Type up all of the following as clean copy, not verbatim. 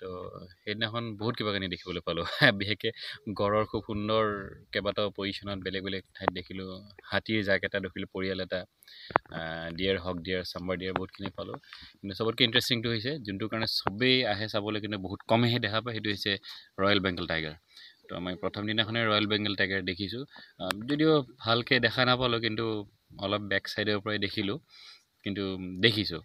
তো হেদিনাখন বহুত কিবা গানি দেখিবলৈ পালো বিহেকে গৰৰ খুব সুন্দৰ কেবাটা পজিশনত বেলে বেলে ঠাই দেখিলো হাতীৰ জাকেটা দেখিলো পৰিয়ালটা deer hog deer sambar deer বহুতখিনি পালো কিন্তু সবতকে ইন্টাৰেস্টিং টো হৈছে যোনটো কাৰণে সবে আহে সাবলে কিন্তু বহুত কমে হে দেখা পায় হেতু হৈছে ৰয়েল বেংগল টাইগাৰ তো আমি প্ৰথম দিনাখনে ৰয়েল বেংগল টাইগাৰ দেখিছো যদিও ভালকে দেখা নাপালো কিন্তু অলপ ব্যাক সাইডৰ পৰা দেখিলো কিন্তু দেখিছো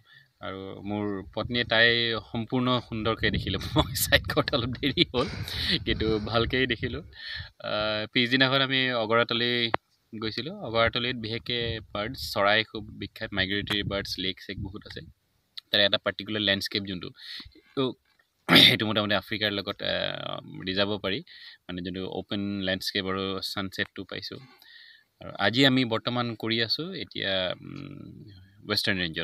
আৰু মোৰ পত্নীয়ে তাই সম্পূৰ্ণ সুন্দৰকে দেখিলে মই সাইড কটাল দেৰি হ'ল কিন্তু ভালকে দেখিলো পিছদিনাখন আমি অগৰাতলি গৈছিলো অগৰাতলিত বিহেকে বাৰ্ড চৰাই খুব বিখ্যাত মাইগ্ৰেটৰী বাৰ্ডছ লেকছেক বহুত আছে তাৰ এটা পাৰ্টিকুলাৰ ল্যান্ডস্কেপ যোনটো এইটো মোটামুটি আফ্ৰিকাৰ লগত ৰিজাৰ্ভ পাৰি মানে যোনটো ওপেন ল্যান্ডস্কেপ আৰু সানসেটটো পাইছো আৰু আজি আমি বৰ্তমান কৰি আছো এতিয়া Western Range,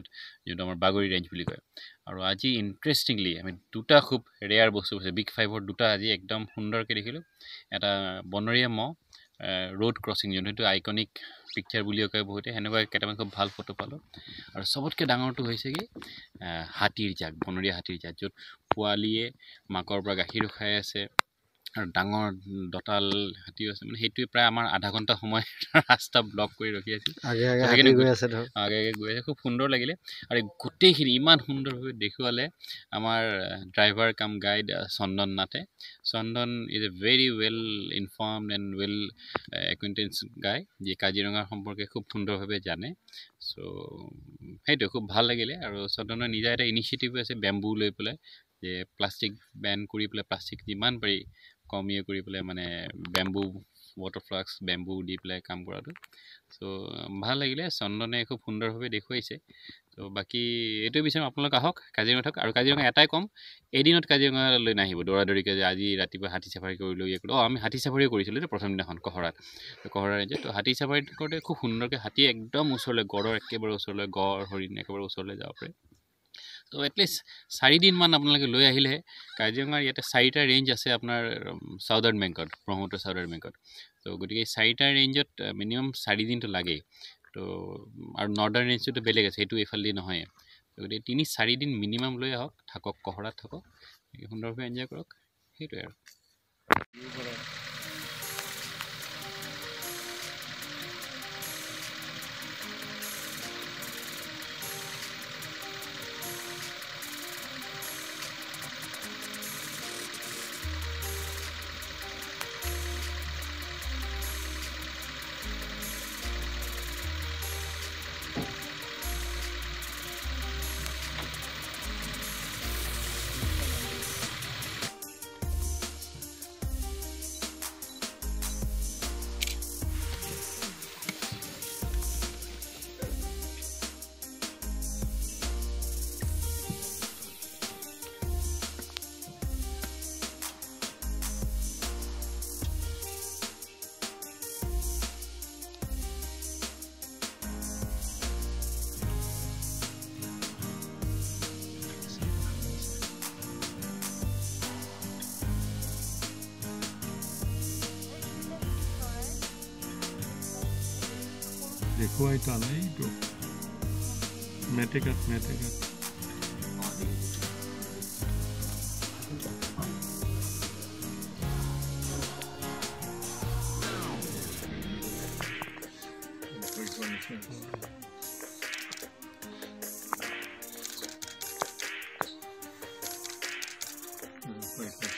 you know, Bagori Range, and Aji interestingly, I mean, Duta Hoop, rare Bosu, a big five or Duta Aji, Ekdom Hundar Kerikilo, at a Bonoria Mo, road crossing unit, iconic picture Bulio Kabote, Hanover Katamanko Bal Photopalo, or Sobotka down to Hesegi, Hatirjak, Bonoria Hatirjak, Pualie, Macorbraga Hirohayase. ডাঙৰ দতাল হাতিও আছে মানে হেতু প্ৰায় আমাৰ আধা ঘন্টা সময় ৰাস্তা ব্লক কৰি ৰখি আছিল আগে গৈ আছে ধৰ আগে গৈ খুব সুন্দৰ লাগিলে আৰু গোটেইখিনি ইমান সুন্দৰভাৱে দেখুৱালে আমাৰ ড্ৰাইভাৰ কাম গাইড চন্দন নাথে Chandan is a very well informed and well acquaintance guy যি কাজিৰঙা সম্পৰ্কে খুব সুন্দৰভাৱে জানে সো হেতু খুব ভাল লাগিলে আৰু চন্দনৰ নিজা এটা ইনিশিয়েটিভ আছে বেম্বু লৈ পলে যে প্লাষ্টিক ব্যান কৰি পলে প্লাষ্টিক যিমান পাৰি কমিয়ে কৰি পলে মানে বেম্বু ওয়াটাৰ ফ্লাক্স বেম্বু দি পলে কাম কৰাটো সো ভাল লাগিলে চন্দনে খুব সুন্দৰভাৱে দেখুৱাইছে তো বাকি এটো বিষয় আপোনালোক আহক কাজিৰঙা থাকক আৰু কাজিৰঙা এটাই কম এদিনত কাজিৰঙা লৈ নাহিব দৌৰা দৌৰিকে আজি ৰাতিপুৱা হাতি সাফাৰী কৰিলো ইকলো আমি হাতি সাফাৰী কৰিছিলো প্ৰথম দিনাখন কোহৰাৰ যে তো হাতি সাফাৰী কৰোতে খুব সুন্দৰকে হাতি একদম ওচৰলৈ গড়ৰ একেবাৰে ওচৰলৈ গড় হৰিণ একেবাৰে ওচৰলৈ যাব পাৰে So at least 4 days man apna log loya hile Kaziranga yate saita range ase apnar southern Bengal Bromoto southern Bengal so gotike saita range minimum 4 days to lage to ar northern range to belega hetu efalli no hoye so gotike 3-4 days minimum loya hok thakok kohora thakok sundor bhabe enjoy korok hetu ar देखो आई ताने ही तो मैटिकट